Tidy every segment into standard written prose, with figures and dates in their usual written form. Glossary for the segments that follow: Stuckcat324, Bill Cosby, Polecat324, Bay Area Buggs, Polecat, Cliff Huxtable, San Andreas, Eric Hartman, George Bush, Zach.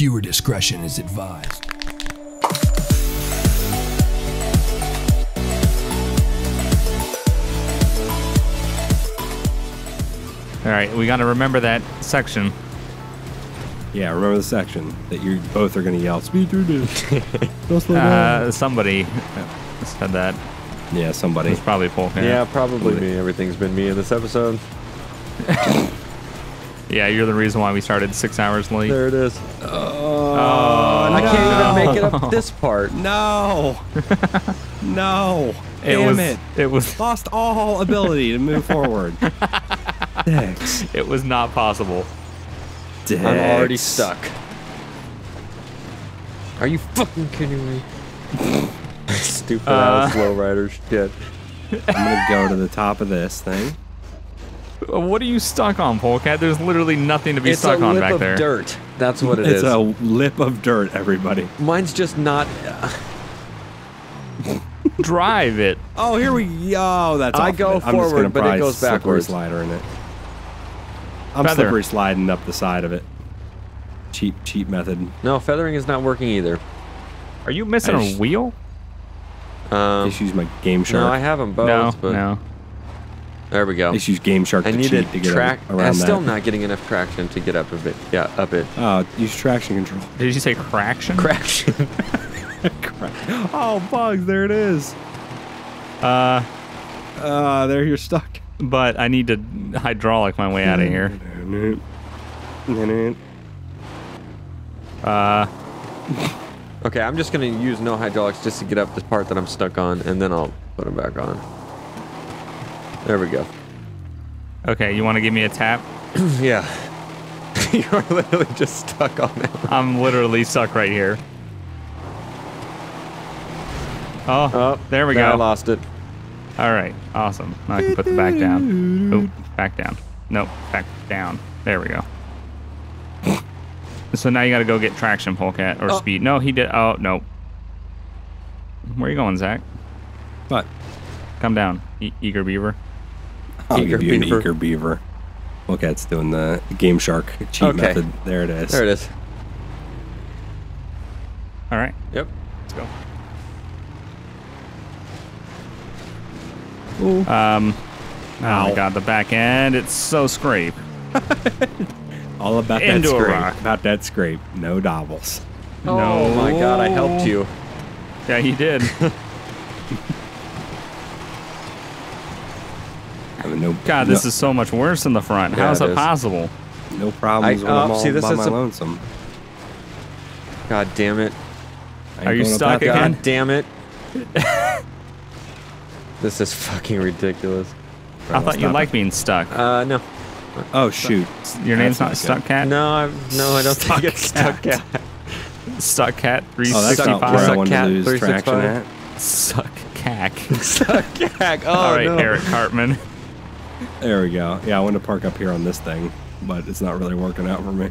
Viewer discretion is advised. All right, we got to remember that section. Yeah, remember the section that you both are going to yell, "Speed through this." Somebody said that. Yeah, somebody. It's probably Polecat. Yeah, probably me. Everything's been me in this episode. Yeah, you're the reason why we started 6 hours late. There it is. Oh, I can't even make it up this part. No. No. Damn it. It was lost all ability to move forward. Dex. It was not possible. Dex. I'm already stuck. Are you fucking kidding me? Stupid ass slow rider shit. I'm gonna go to the top of this thing. What are you stuck on, Polecat? There's literally nothing to be stuck on back there. It's a lip of dirt. That's what it is. It's a lip of dirt, everybody. Mine's just not... Drive it. Oh, here we go. Oh, that's awful. I go forward, but it goes backwards. Slider in it. I'm slippery sliding up the side of it. Cheap, cheap method. No, feathering is not working either. Are you missing a wheel? Just use my Game Shark. No, I have them both. No, but... no. There we go. Just use Game Shark to cheat to get around that. I'm still not getting enough traction to get up a bit. Yeah, up it. Use traction control. Did you say craction? Craction. Oh, bugs. There it is. There you're stuck. But I need to hydraulic my way out of here. Okay, I'm just going to use no hydraulics just to get up this part that I'm stuck on, and then I'll put them back on. There we go. Okay, you want to give me a tap? Yeah. You are literally just stuck on that. I'm literally stuck right here. Oh, there we go. I lost it. All right, awesome. Now I can put the back down. Oh, back down. Nope, back down. There we go. So now you got to go get traction, Polecat, or speed. No, he did. Oh, no. Where are you going, Zach? What? Come down, eager beaver. I'll give you an eager beaver. Polecat's doing the Game Shark cheat method. There it is. There it is. All right. Yep. Let's go. Ooh. Oh my god, the back end, it's so scrape. All about that scrape. About that scrape. No dobbles. Oh no. My god, I helped you. Yeah, you did. God, this is so much worse in the front. Yeah, how is it possible? No problems when I'm all by my lonesome. God damn it. Are you stuck again? God damn it. This is fucking ridiculous. I thought you liked being stuck. No. Oh, shoot. Your name's not Stuck Cat? No, I don't think it's Stuck Cat. Stuck Cat 365. Stuck Cat 365. Suck Cack. Suck Cack. Oh, all right, Eric Hartman. There we go. Yeah, I want to park up here on this thing, but it's not really working out for me.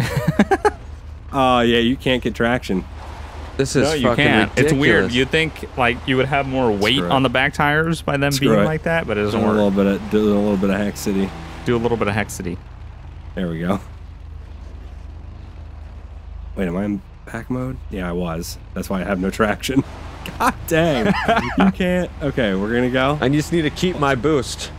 Oh, yeah, you can't get traction. This is fucking ridiculous. It's weird. You'd think like you would have more weight on the back tires by them being like that, but it doesn't work. Do a little bit of hexity. Do a little bit of hexity. There we go. Wait, am I in back mode? Yeah, I was. That's why I have no traction. God damn. You can't. Okay, we're gonna go. I just need to keep my boost.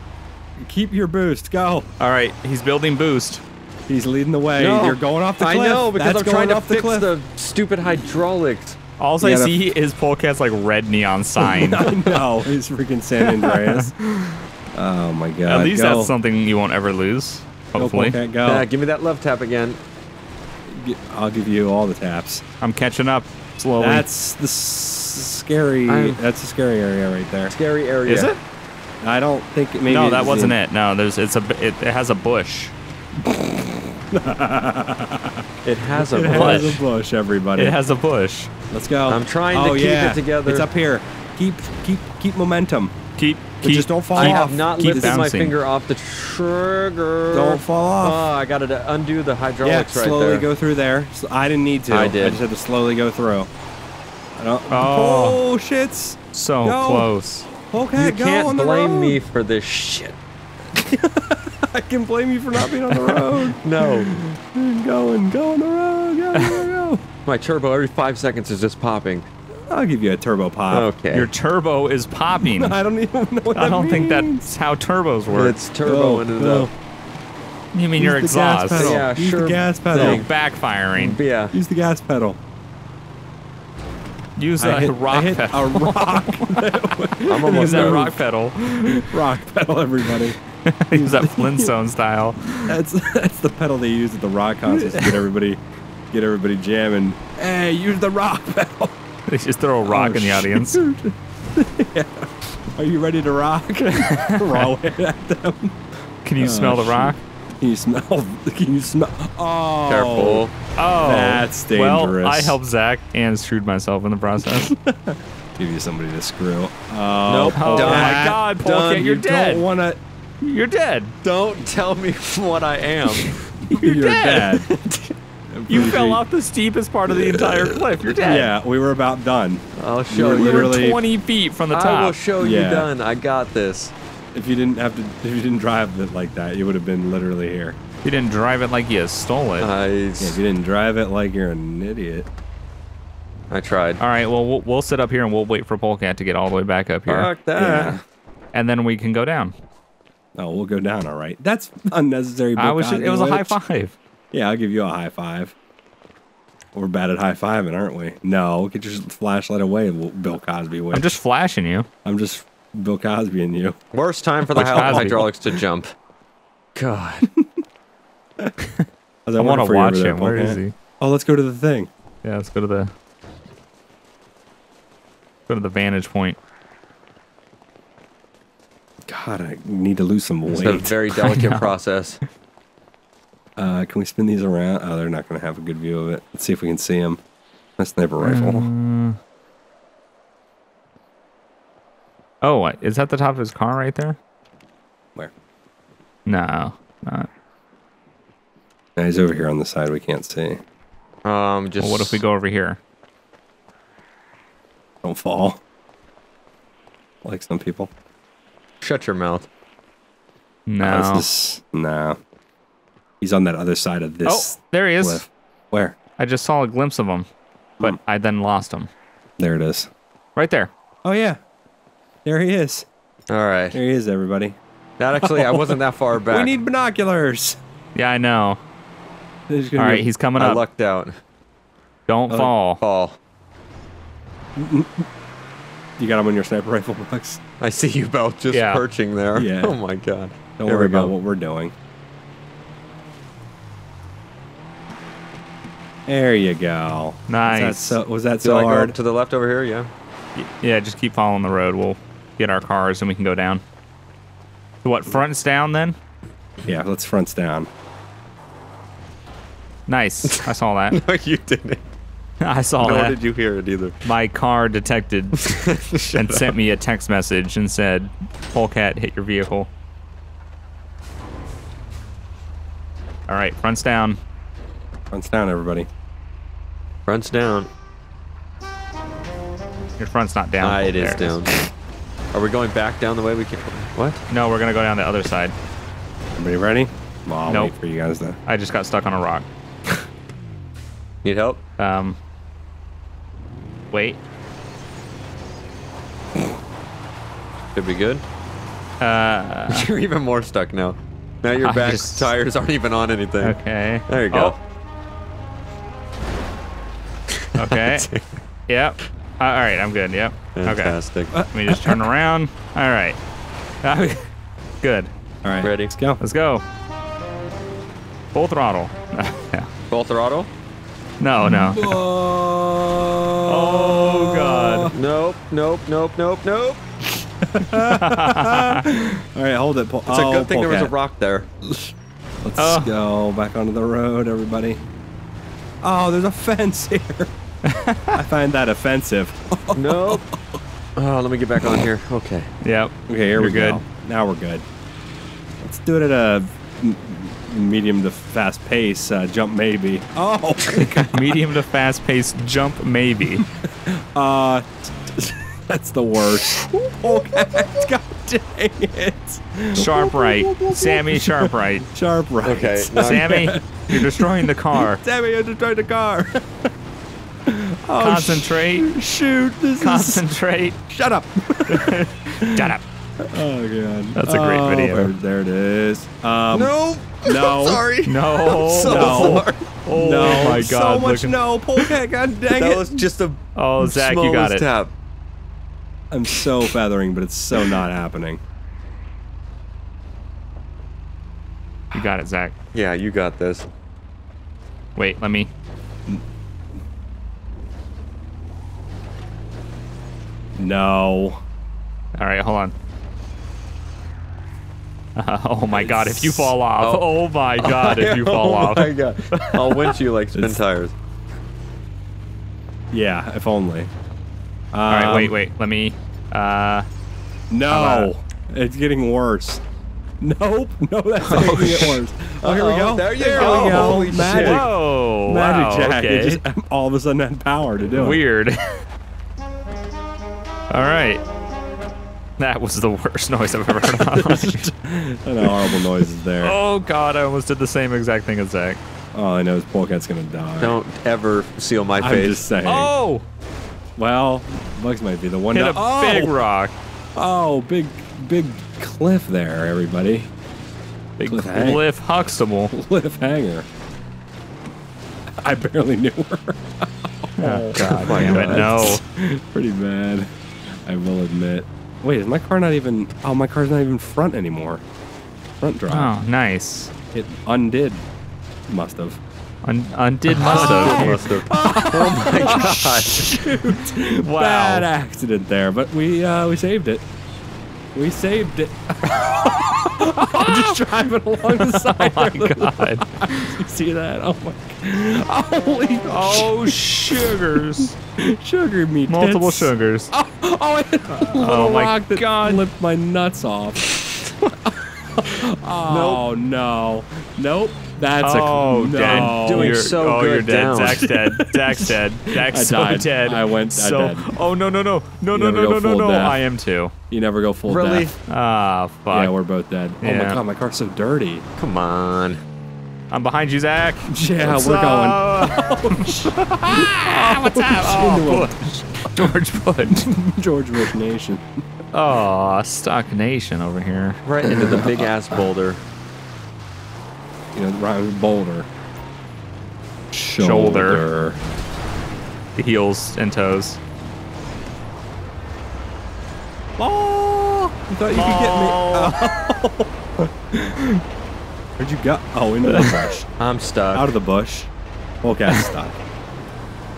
Keep your boost. Go. All right, he's building boost. He's leading the way. No, you're going off the cliff. I know, because I'm trying to fix the stupid hydraulics. All I see is Polecat's like red neon sign. I know. It's freaking San Andreas. Oh my god. At least that's something you won't ever lose. Hopefully. Go, Polecat, go. Yeah, give me that love tap again. I'll give you all the taps. I'm catching up slowly. That's the scary. That's a scary area right there. Scary area. Is it? I don't think it, maybe no, that wasn't it. No, there's it has a bush. It has a bush, everybody. It has a bush. Let's go. I'm trying to keep it together. It's up here. Keep momentum. Keep just don't fall off. I have not lifted my finger off the trigger. Don't fall off. Oh, I got to undo the hydraulics right there. Slowly go through there. So I didn't need to. I did. I just had to slowly go through. Oh shits. So close. Okay, you can't blame me for this shit. I can blame you for not being on the road. No. Go on the road, go. my turbo every 5 seconds is just popping. I'll give you a turbo pop. Okay. Your turbo is popping. I don't even know what that means. I don't think that's how turbos work. It's turbo ended up. You mean your exhaust? Yeah, sure. Use the gas pedal. Backfiring. Yeah. Use the gas pedal. Use a rock pedal. A rock. I'm almost use that rock pedal. Rock pedal, everybody. Use that Flintstone style. That's the pedal they use at the rock concerts to get everybody jamming. Hey, use the rock pedal. They just throw a rock in the audience. Yeah. Are you ready to rock? We're all at them. Can you smell the rock? Can you smell? Oh, careful! Oh, that's dangerous. Well, I helped Zach and screwed myself in the process. Give you somebody to screw. Oh, nope. Oh my God, Polecat, you're dead. Don't wanna. You're dead. Don't tell me what I am. You're dead. You fell off the steepest part of the entire cliff. You're dead. Yeah, we were about done. I'll show you. We were 20 feet from the top. I will show you done. I got this. If you didn't have to, if you didn't drive it like that, you would have been literally here. If you didn't drive it like you stole it. If you didn't drive it like you're an idiot. I tried. All right, well, we'll sit up here and we'll wait for Polecat to get all the way back up here. Fuck that. Yeah. And then we can go down. Oh, we'll go down, all right. That's unnecessary. It was a high five. Yeah, I'll give you a high five. We're bad at high fiving, aren't we? No, get your flashlight away, Bill Cosby. I'm just flashing you. I'm just Bill Cosby and you. Worst time for the hydraulics to jump. God. I want to watch him. Where is he? Oh, let's go to the thing. Yeah, let's go to the vantage point. God, I need to lose some weight. It's a very delicate process. Can we spin these around? Oh, they're not going to have a good view of it. Let's see if we can see them. My sniper rifle. Oh, what? Is that the top of his car right there? Where? No, not. No, he's over here on the side. We can't see. Well, what if we go over here? Don't fall. Like some people. Shut your mouth. No. No. He's on that other side of this. Oh, there he is. Cliff. Where? I just saw a glimpse of him, but I then lost him. There it is. Right there. Oh, yeah. There he is. All right. There he is, everybody. That actually, I wasn't that far back. We need binoculars. Yeah, I know. All right, he's coming up. I lucked out. Don't fall. You got him on your sniper rifle box. I see you both just perching there. Yeah. Oh, my God. Don't worry about what we're doing. There you go. Nice. Was that so hard? Go to the left over here, yeah, just keep following the road. We'll get our cars and we can go down. So what, fronts down then? Yeah, let's fronts down. Nice. I saw that. No, you didn't. I saw that. Nor did you hear it either. My car detected and sent me a text message and said, Polecat hit your vehicle. All right, fronts down. Fronts down, everybody. Front's down. Your front's not down. It is down. Are we going back down the way we came? What? No, we're gonna go down the other side. Everybody ready? Well, I'll wait for you guys then. I just got stuck on a rock. Need help? Wait. Should be good. You're even more stuck now. Now your back tires aren't even on anything. Okay. There you go. Okay. Yep. All right, I'm good. Yep. Fantastic. Okay. Let me just turn around. All right. Good. All right. Ready? Let's go. Let's go. Full throttle. Yeah. Full throttle? No, no. Oh God. Nope. Nope. Nope. Nope. Nope. All right, hold it. It's a good thing there was a rock there. Let's go back onto the road, everybody. Oh, there's a fence here. I find that offensive. Nope. Oh, let me get back on here. Okay. Yep. Okay, here we go. Now we're good. Let's do it at a medium to fast pace. Jump maybe. Oh. Medium to fast pace. Jump maybe. That's the worst. God dang it. Sharp right. Sammy, sharp right. Sharp right. Okay. Sammy, you're destroying the car. Sammy, you're destroying the car. Concentrate. Shoot. This Concentrate. Shut up. Shut up. Oh, God. That's a great video. There it is. No. No. I'm sorry. No. I'm so sorry. Oh, no. My God. So much no. Polecat, God dang it. That was just a Oh, Zach, you got it. Tap. I'm so feathering, but it's so not happening. You got it, Zach. Yeah, you got this. Wait, let me... No. Alright, hold on. Oh my God, if you fall off. Oh my God, if you fall off. Oh my God. I'll winch you like spin tires. Yeah, if only. Alright, wait, let me... No! It's getting worse. Nope. No, that's making it worse. Oh, here we go. There you go. Holy magic. Whoa. Magic Jack. Okay. It just, all of a sudden had power to do it. Weird. All right. That was the worst noise I've ever heard in my life. An horrible noise is there. Oh, God. I almost did the same exact thing as Zach. All I know is Polecat's going to die. Don't ever seal my face. I'm just saying. Oh! Well, Bugs might be the one. Hit a big rock. Oh, big cliff there, everybody. Big Cliff Huxtable. Cliffhanger. I barely knew her. Oh, God damn it, no. Pretty bad, I will admit. Wait, is my car not even... Oh, my car's not even front anymore. Front drive. Oh, nice. It undid. Must have. Undid must've. Oh, my God. Shoot. Wow. Bad accident there, but we saved it. We saved it. I'm just driving along the side. Oh, my God. You see that? Oh, my God. Holy... Oh, sugars. Sugar me tits. Multiple sugars. Oh, I hit a little rock that flipped my nuts off. Oh, no. Nope. That's a no. Dead. Doing so good. You're dead. Down. Zach's dead. Zach's dead. Zach's dead. I went. I died. Oh no! No! I am too. You never go full death. Really? Ah, fuck. Yeah, we're both dead. Yeah. Oh my God, my car's so dirty. Come on. I'm behind you, Zach. Yeah, what's going. What's up? Oh, George Bush. George Bush Nation. Oh, Stock Nation over here. Right into the big ass boulder. You know, right with boulder. Shoulder. The heels and toes. Oh! You thought you could get me. Oh. Where'd you go? Oh, into the bush. I'm stuck. Out of the bush. Okay, stuck.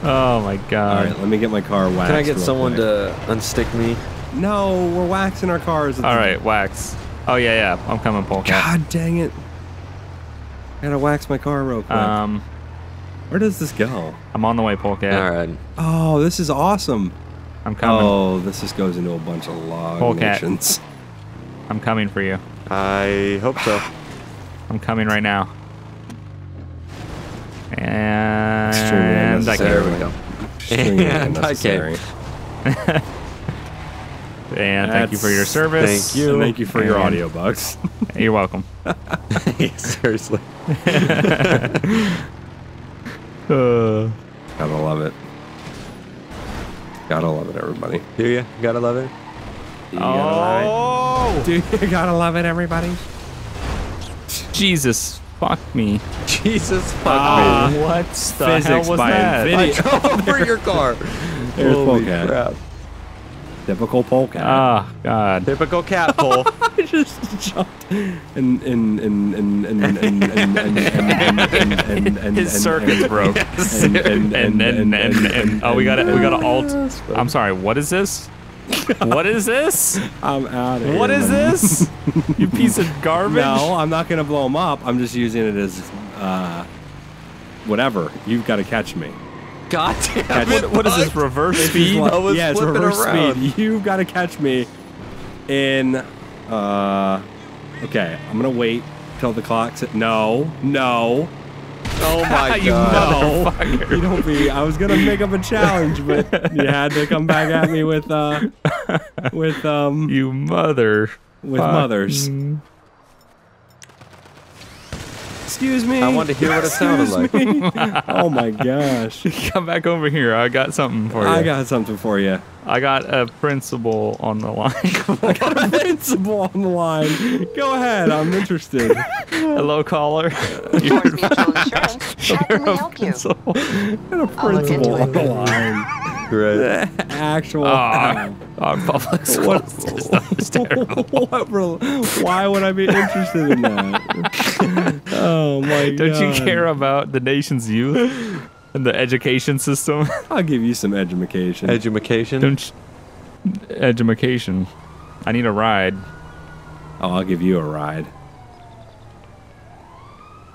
Oh my God. Alright, let me get my car waxed. Can I get someone to unstick me? No, we're waxing our cars. Alright, wax. Oh, yeah. I'm coming, Polecat. God dang it. I gotta wax my car real quick. Where does this go? I'm on the way, Polecat. All right. Oh, this is awesome. I'm coming. Oh, this just goes into a bunch of log missions. I'm coming for you. I hope so. I'm coming right now. And I can't. There we go. And I can't. And thank you for your service. Thank you. And thank you for your audio, Bugs. You're welcome. Seriously. Gotta love it. Gotta love it, everybody. Do you? Gotta love it? Do you gotta love it, everybody? Jesus, fuck me. Jesus, fuck me. What the hell was that? Over your car. There's Polecat. Crap. Typical Polecat. Ah, God. Typical cat pole. I just jumped. And his circuits broke. And oh, we gotta alt. I'm sorry. What is this? What is this? I'm out of here. What is this? You piece of garbage. No, I'm not gonna blow him up. I'm just using it as whatever. You've got to catch me. God damn it. What is this, reverse speed? Yeah, it's reverse speed. You've got to catch me in, okay, I'm going to wait till the clock's at, no. Oh my God. You motherfucker. You don't be, I was going to make up a challenge, but you had to come back at me with you mothers. Excuse me. I wanted to hear what it sounded like. Oh my gosh. Come back over here. I got something for you. I got something for you. I got a principal on the line. I got a principal on the line. Go ahead. I'm interested. Hello, caller. You're a principal. I'll look into it. On the line. Right. Actual. Our public school system is terrible. Why would I be interested in that? Oh my god. Don't you care about the nation's youth and the education system? I'll give you some edumacation. Edumacation? Edumacation. I need a ride. Oh, I'll give you a ride.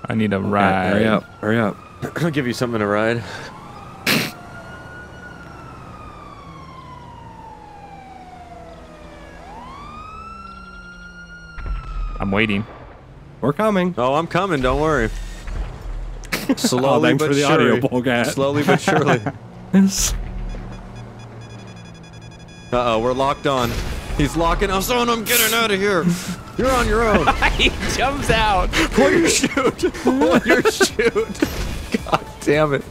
I need a ride. Hurry up. Hurry up. I'll give you something to ride. I'm waiting. We're coming. Oh, I'm coming. Don't worry. Slowly but surely. Slowly but surely. Uh-oh, we're locked on. He's locking us on. I'm getting out of here. You're on your own. He jumps out. Warrior shoot. Warrior shoot. God damn it.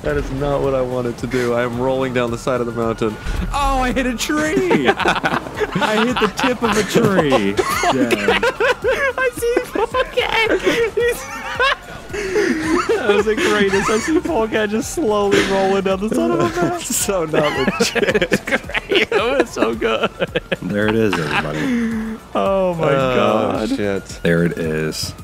That is not what I wanted to do. I am rolling down the side of the mountain. Oh, I hit a tree! I hit the tip of a tree. I see Polecat! That was the greatest. I see Polecat just slowly rolling down the side of the mountain. So not legit. It's great. That was so good. There it is, everybody. Oh my god. Shit. There it is.